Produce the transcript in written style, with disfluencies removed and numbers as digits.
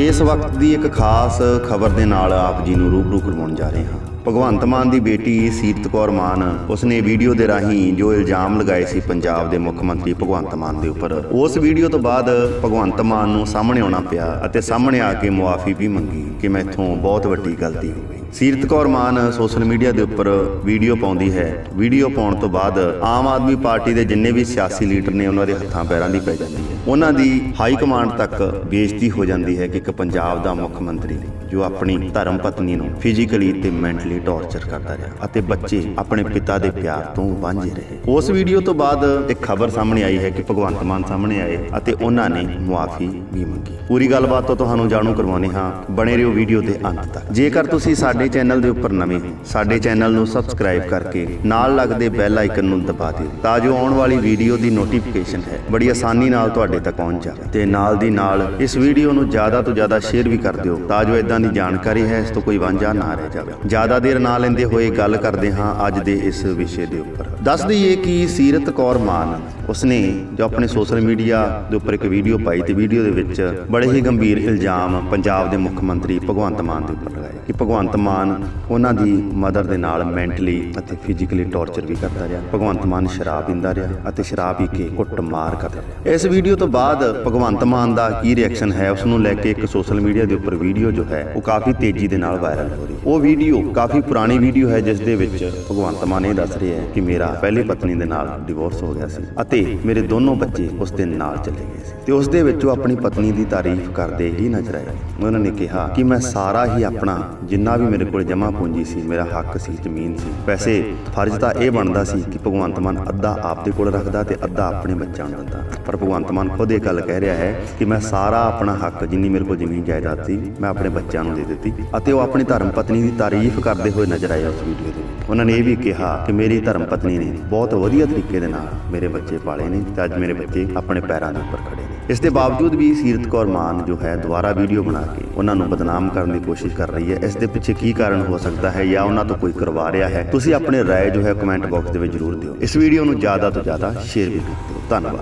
इस वक्त की एक खास खबर के नाल आप जी नूं रूबरू करवाउण जा रहे हैं। भगवंत मान की बेटी सीरत कौर मान उसने वीडियो के राही जो इल्जाम लगाए सी पंजाब के मुख्यमंत्री भगवंत मान के उपर, उस वीडियो तो बाद भगवंत मान नूं सामने आना पिया अते सामने आके मुआफ़ी भी मंगी कि मैथों बहुत वड्डी गलती हो गई। सीरत कौर मान सोशल मीडिया के उपर वीडियो पाउंदी है। वीडियो पाउण तो बाद आम आदमी पार्टी के जिन्ने भी सियासी लीडर ने उन्होंने हत्थां पैरां दी पै जांदी है, उन्हां दी हाई कमांड तक बेइज्जती हो जाती है कि एक पंजाब का मुख्यमंत्री जो अपनी धर्म पत्नी नूं फिजिकली ते मैंटली टॉर्चर करता रहा अते बच्चे अपने पिता दे प्यार तो वांझे रहे। उस वीडियो तो बाद एक खबर सामने आई है कि भगवंत मान सामने आए अते उन्होंने मुआफ़ी भी मंगी। पूरी गलबात तो तुहानू जाणू करवाने हाँ, बने रहो वीडियो के अंत तक। जेकर तुसी साडे चैनल दे उपर नवे हो, साडे चैनल नू सबसक्राइब करके नाल लगदे बैल आइकन नू दबा दिओ तां जो आउण वाली वीडियो की नोटिफिकेशन है बड़ी आसानी नाल तुहाडे तक पहुंच जाए ते नाल दी नाल इस वीडियो नू ज़्यादा तो ज़्यादा शेयर भी कर दिओ तां जो इदां दी जानकारी है इस तो कोई वांझा ना रह जावे। ज़्यादा देर ना लेंदे हुए गल करते हाँ अज दे इस विषय के उपर। दस दईए कि सीरत कौर मान उसने जो अपने सोशल मीडिया के उपर एक वीडियो पाई तो वीडियो के विच बड़े ही गंभीर इल्जाम पंजाब के मुख्यमंत्री भगवंत मान के उपर लगाए कि भगवंत मान उन्होंने मदर के नाल मैंटली और फिजिकली टॉर्चर भी करता रहा। भगवंत मान शराब पींदा रहा और शराब पी के कुटमार करता रहा। इस वीडियो तो बाद भगवंत मान का की रिएक्शन है उसनूं लैके एक सोशल मीडिया के उपर वीडियो जो है वह काफ़ी तेजी के नाल वायरल हो रही है। वो वीडियो काफ़ी पुरानी वीडियो है जिस दे विच भगवंत मान ये दस रहे हैं कि मेरा पहली पत्नी दे नाल डिवोर्स हो गया सी अते मेरे दोनों बच्चे उस दिन नाल चले गए सी ते उस दे विच वो अपनी पत्नी की तारीफ करते ही नजर आए। उन्होंने कहा कि मैं सारा ही अपना जिन्ना भी मेरे को जमा पूंजी सी, मेरा हक सी, जमीन सी। वैसे फर्ज तो यह बनता सी कि भगवंत मान अद्धा आपदे कोल रखदा ते अद्धा अपने बच्चों नूं दिंदा, पर भगवंत मान खुद ये गल कह रहा है कि मैं सारा अपना हक जिन्नी मेरे को जमीन जायदाद सी मैं अपने बच्चों नूं दे दित्ती अते वो अपनी धर्म पत्नी की तारीफ करते हुए नजर आए। उस वीडियो के उन्होंने ये भी कहा कि मेरी धर्म पत्नी ने बहुत वधिया तरीके दे नाल मेरे बच्चे पाले ने ते अज मेरे बच्चे अपने पैरों के उपर खड़े ने। इस दे बावजूद भी सीरत कौर मान जो है दोबारा वीडियो बना के उन्होंने बदनाम करने की कोशिश कर रही है। इस दे पिछे की कारण हो सकता है या उन्होंने तो कोई करवा रहा है, तुसी अपने राय जो है कमेंट बॉक्स दे विच जरूर दिओ। इस वीडियो नूं ज़्यादा तो ज़्यादा शेयर भी करो। धन्यवाद।